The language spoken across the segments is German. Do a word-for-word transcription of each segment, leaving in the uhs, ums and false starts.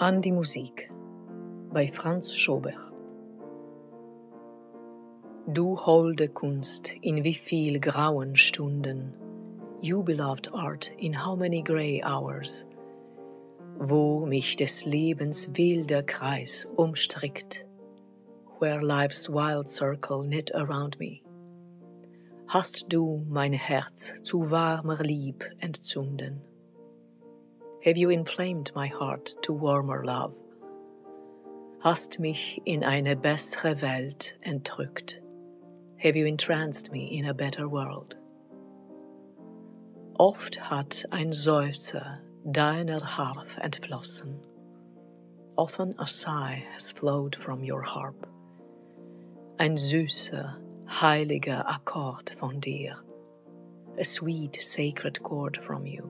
An die Musik bei Franz Schober. Du holde Kunst, in wie viel grauen Stunden, you beloved art, in how many grey hours, wo mich des Lebens wilder Kreis umstrickt, where life's wild circle knit around me, hast du mein Herz zu warmer Lieb entzünden. Have you inflamed my heart to warmer love? Hast mich in eine bessere Welt entrückt? Have you entranced me in a better world? Oft hat ein Seufzer deiner Harf entflossen. Often a sigh has flowed from your harp. Ein süßer, heiliger Akkord von dir. A sweet, sacred chord from you.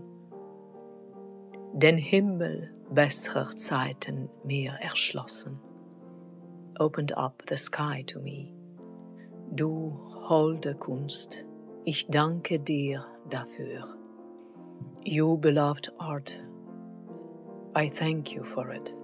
Den Himmel besserer Zeiten mir erschlossen. Opened up the sky to me. Du holde Kunst, ich danke dir dafür. You beloved art, I thank you for it.